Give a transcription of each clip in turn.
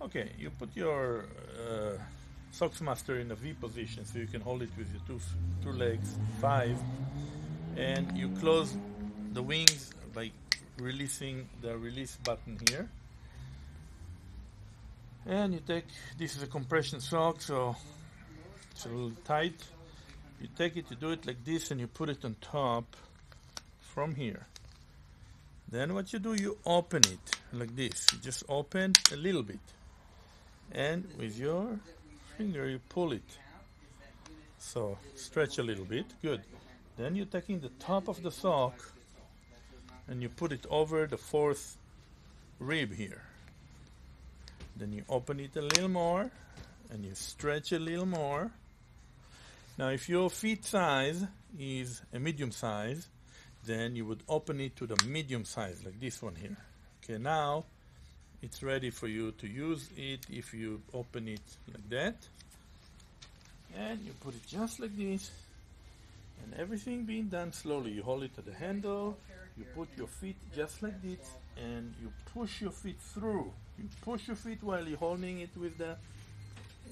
Okay, you put your Socks-Master in a V position, so you can hold it with your two legs, 5, and you close the wings by releasing the release button here. And you take, this is a compression sock, so it's a little tight. You take it, you do it like this, and you put it on top from here. Then what you do, you open it like this. You just open a little bit, and with your finger you pull it, so stretch a little bit. Good. Then you're taking the top of the sock and you put it over the 4th rib here. Then you open it a little more and you stretch a little more. Now if your feet size is a medium size, then you would open it to the medium size, like this one here. Okay, now it's ready for you to use it. If you open it like that, and you put it just like this, and everything being done slowly, you hold it to the handle, you put your feet just like this, and you push your feet through. You push your feet while you're holding it with the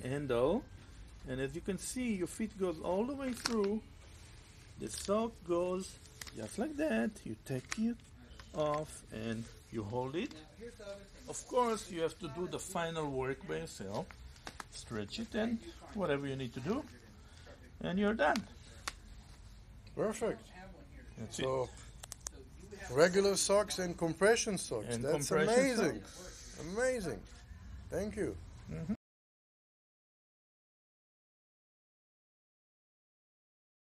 handle, and as you can see, your feet goes all the way through. The sock goes just like that. You take it off and you hold it. Of course, you have to do the final work by yourself. Stretch it and whatever you need to do, and you're done. Perfect. That's so it. Regular socks and compression socks. And that's compression amazing. Socks. Amazing. Thank you. Mm-hmm.